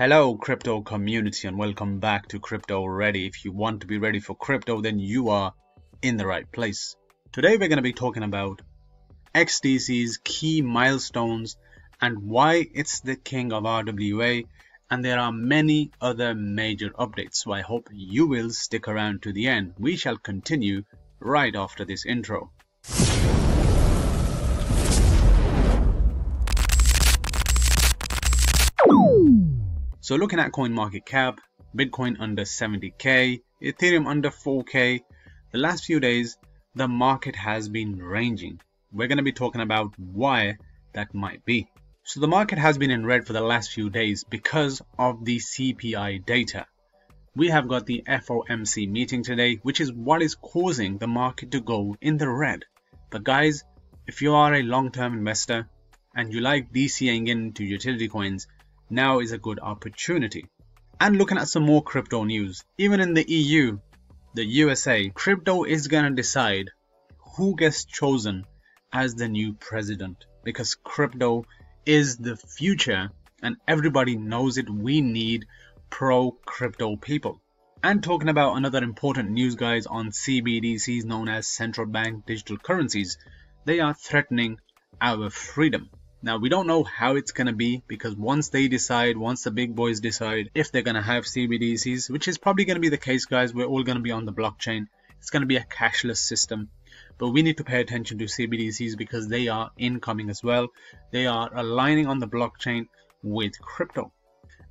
Hello crypto community, and welcome back to Crypto Ready. If you want to be ready for crypto, then you are in the right place. Today we're going to be talking about XDC's key milestones and why it's the king of RWA, and there are many other major updates, so I hope you will stick around to the end. We shall continue right after this intro. So looking at CoinMarketCap, Bitcoin under 70k, Ethereum under 4k, the last few days the market has been ranging. We're going to be talking about why that might be. So the market has been in red for the last few days because of the CPI data. We have got the FOMC meeting today, which is what is causing the market to go in the red. But guys, if you are a long-term investor and you like DCAing into utility coins, now is a good opportunity. And looking at some more crypto news, even in the EU, the USA, crypto is going to decide who gets chosen as the new president, because crypto is the future and everybody knows it. We need pro crypto people. And talking about another important news, guys, on CBDCs, known as central bank digital currencies, they are threatening our freedom. Now, we don't know how it's going to be, because once they decide, once the big boys decide if they're going to have CBDCs, which is probably going to be the case, guys, we're all going to be on the blockchain. It's going to be a cashless system. But we need to pay attention to CBDCs because they are incoming as well. They are aligning on the blockchain with crypto.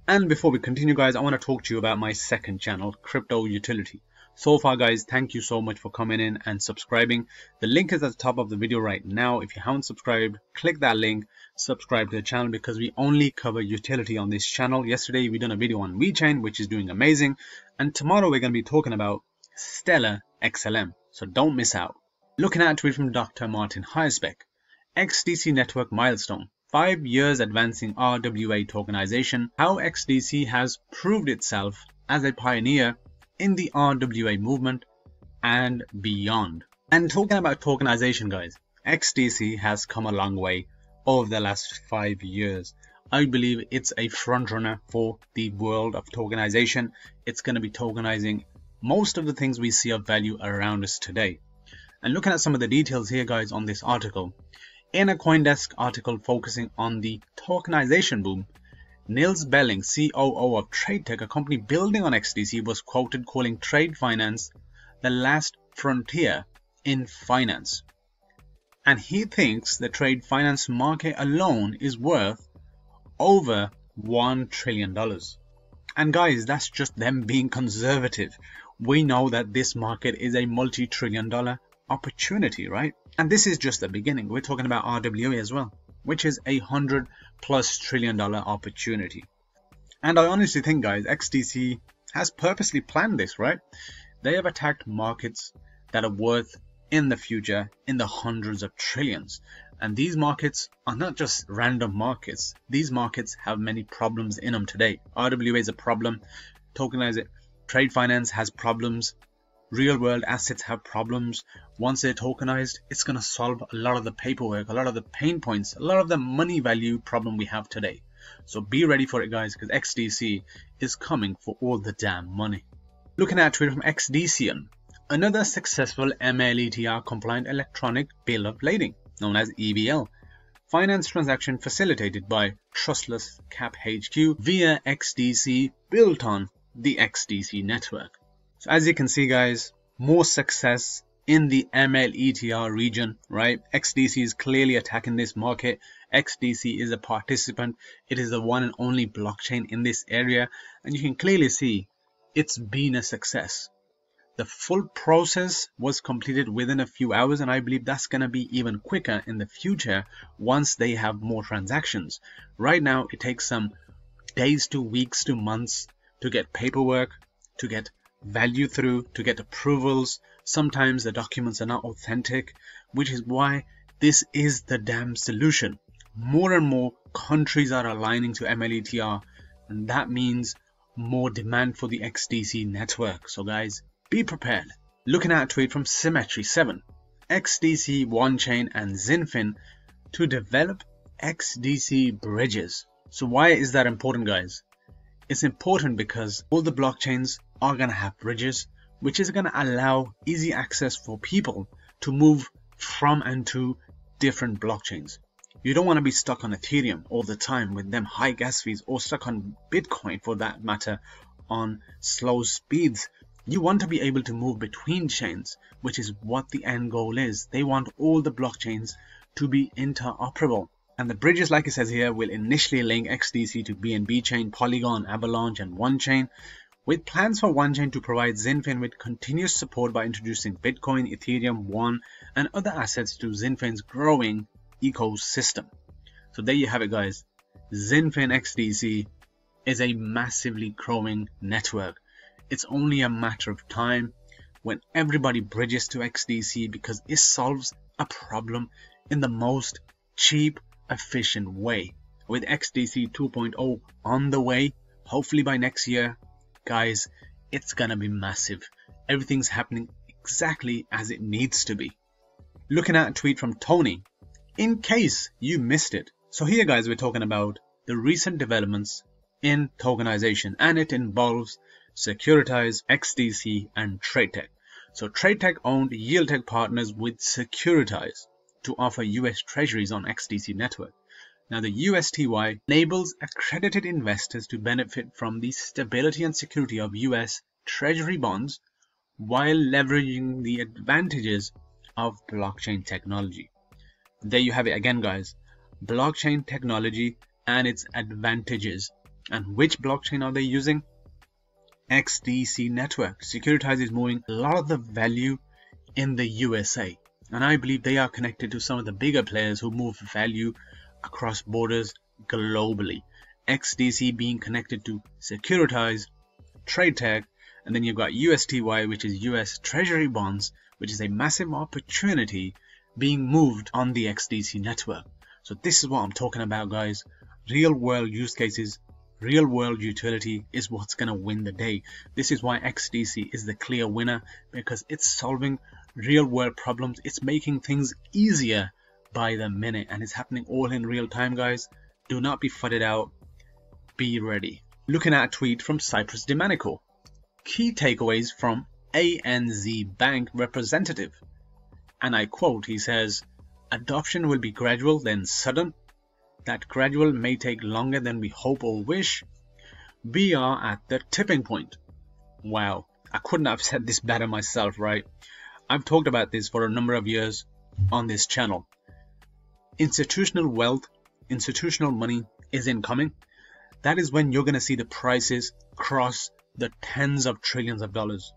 And before we continue, guys, I want to talk to you about my second channel, Crypto Utility. So far, guys, thank you so much for coming in and subscribing. The link is at the top of the video right now. If you haven't subscribed, click that link, subscribe to the channel, because we only cover utility on this channel. Yesterday, we done a video on WeChain, which is doing amazing. And tomorrow, we're going to be talking about Stellar XLM. So don't miss out. Looking at a tweet from Dr. Martin Heisbeck, XDC network milestone, 5 years advancing RWA tokenization, how XDC has proved itself as a pioneer in the RWA movement and beyond. And talking about tokenization, guys, XDC has come a long way over the last 5 years. I believe it's a frontrunner for the world of tokenization. It's going to be tokenizing most of the things we see of value around us today. And looking at some of the details here, guys, on this article, in a CoinDesk article focusing on the tokenization boom, Nils Belling, COO of TradeTech, a company building on XDC, was quoted calling trade finance the last frontier in finance. And he thinks the trade finance market alone is worth over $1 trillion. And guys, that's just them being conservative. We know that this market is a multi-trillion dollar opportunity, right? And this is just the beginning. We're talking about RWA as well, which is a $100+ trillion opportunity. And I honestly think, guys, XDC has purposely planned this, right? They have attacked markets that are worth in the future in the hundreds of trillions. And these markets are not just random markets. These markets have many problems in them today. RWA is a problem. Tokenize it. Trade finance has problems. Real world assets have problems. Once they're tokenized, it's going to solve a lot of the paperwork, a lot of the pain points, a lot of the money value problem we have today. So be ready for it, guys, because XDC is coming for all the damn money. Looking at Twitter from XDCian, another successful MLETR compliant electronic bill of lading, known as EBL, finance transaction facilitated by trustless cap HQ via XDC, built on the XDC network. So as you can see, guys, more success in the MLETR region, right? XDC is clearly attacking this market. XDC is a participant. It is the one and only blockchain in this area. And you can clearly see it's been a success. The full process was completed within a few hours, and I believe that's going to be even quicker in the future once they have more transactions. Right now, it takes some days to weeks to months to get paperwork, to get value through, to get approvals. Sometimes the documents are not authentic, which is why this is the damn solution. More and more countries are aligning to MLETR, and that means more demand for the XDC network. So guys, be prepared. Looking at a tweet from Symmetry7, XDC, OneChain and XinFin to develop XDC bridges. So why is that important, guys? It's important because all the blockchains are going to have bridges, which is going to allow easy access for people to move from and to different blockchains. You don't want to be stuck on Ethereum all the time with them high gas fees, or stuck on Bitcoin for that matter on slow speeds. You want to be able to move between chains, which is what the end goal is. They want all the blockchains to be interoperable. And the bridges, like it says here, will initially link XDC to BNB chain, Polygon, Avalanche, and OneChain, with plans for OneChain to provide XinFin with continuous support by introducing Bitcoin, Ethereum, One, and other assets to XinFin's growing ecosystem. So there you have it, guys. XinFin XDC is a massively growing network. It's only a matter of time when everybody bridges to XDC, because it solves a problem in the most cheap, efficient way. With XDC 2.0 on the way, hopefully by next year, guys, it's gonna be massive. Everything's happening exactly as it needs to be. Looking at a tweet from Tony, in case you missed it. So here, guys, we're talking about the recent developments in tokenization, and it involves Securitize, XDC, and TradeTech. So TradeTech owned YieldTech partners with Securitize to offer US Treasuries on XDC network. Now the USTY enables accredited investors to benefit from the stability and security of US Treasury bonds while leveraging the advantages of blockchain technology. There you have it again, guys. Blockchain technology and its advantages. And which blockchain are they using? XDC network. Securitize is moving a lot of the value in the USA, and I believe they are connected to some of the bigger players who move value across borders globally. XDC being connected to Securitize, TradeTech, and then you've got USTY, which is US Treasury bonds, which is a massive opportunity being moved on the XDC network. So this is what I'm talking about, guys. Real world use cases, real world utility is what's going to win the day. This is why XDC is the clear winner, because it's solving real world problems. It's making things easier by the minute, and it's happening all in real time, guys. Do not be fudded out. Be ready. Looking at a tweet from Cyprus Demanico. Key takeaways from ANZ Bank representative. And I quote, he says, adoption will be gradual, then sudden. That gradual may take longer than we hope or wish. We are at the tipping point. Wow, I couldn't have said this better myself, right? I've talked about this for a number of years on this channel. Institutional wealth, institutional money is incoming. That is when you're going to see the prices cross the tens of trillions of dollars.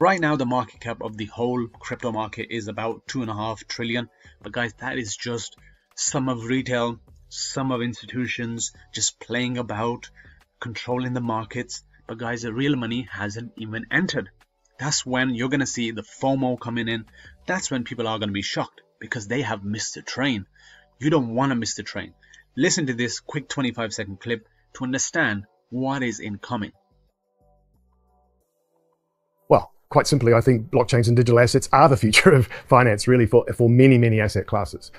Right now, the market cap of the whole crypto market is about $2.5 trillion. But guys, that is just some of retail, some of institutions just playing about, controlling the markets. But guys, the real money hasn't even entered. That's when you're going to see the FOMO coming in. That's when people are going to be shocked, because they have missed the train. You don't want to miss the train. Listen to this quick 25-second clip to understand what is incoming. Well, quite simply, I think blockchains and digital assets are the future of finance, really, for many, many asset classes.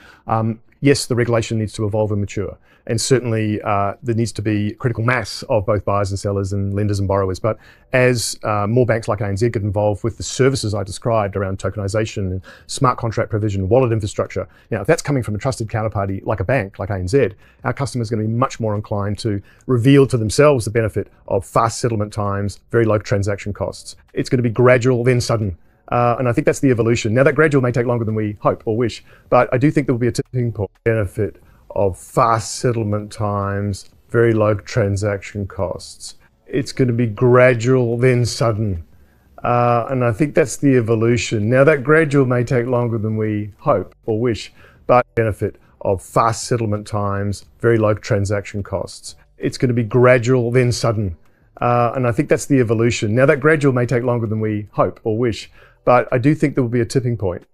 Yes, the regulation needs to evolve and mature, and certainly there needs to be critical mass of both buyers and sellers and lenders and borrowers. But as more banks like ANZ get involved with the services I described around tokenization and smart contract provision, wallet infrastructure, now if that's coming from a trusted counterparty like a bank like ANZ, our customers are going to be much more inclined to reveal to themselves the benefit of fast settlement times, very low transaction costs. It's going to be gradual, then sudden. And I think that's the evolution. Now, that gradual may take longer than we hope or wish, but I do think there will be a tipping point benefit of fast settlement times, very low transaction costs. It's going to be gradual, then sudden. And I think that's the evolution. Now, that gradual may take longer than we hope or wish, but benefit of fast settlement times, very low transaction costs. It's going to be gradual, then sudden. And I think that's the evolution. Now, that gradual may take longer than we hope or wish, but I do think there will be a tipping point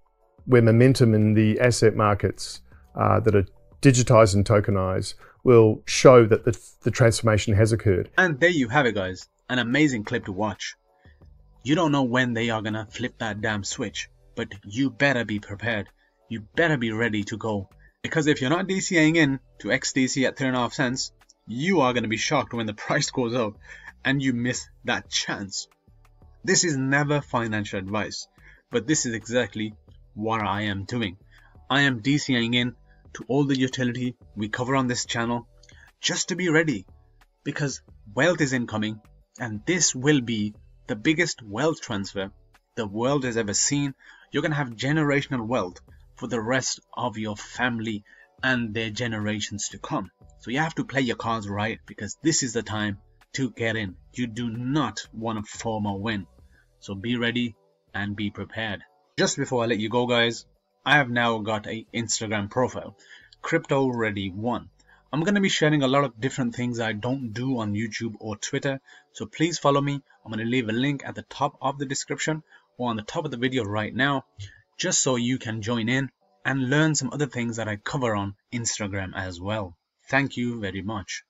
where momentum in the asset markets that are digitized and tokenized will show that the transformation has occurred. And there you have it, guys. An amazing clip to watch. You don't know when they are going to flip that damn switch, but you better be prepared. You better be ready to go. Because if you're not DCAing in to XDC at 3.5 cents, you are going to be shocked when the price goes up and you miss that chance. This is never financial advice, but this is exactly what I am doing. I am DCAing in to all the utility we cover on this channel just to be ready, because wealth is incoming and this will be the biggest wealth transfer the world has ever seen. You're going to have generational wealth for the rest of your family and their generations to come. So you have to play your cards right, because this is the time to get in. You do not want to form a win. So be ready and be prepared. Just before I let you go, guys, I have now got an Instagram profile, CryptoReady1. I'm going to be sharing a lot of different things I don't do on YouTube or Twitter. So please follow me. I'm going to leave a link at the top of the description or on the top of the video right now, just so you can join in and learn some other things that I cover on Instagram as well. Thank you very much.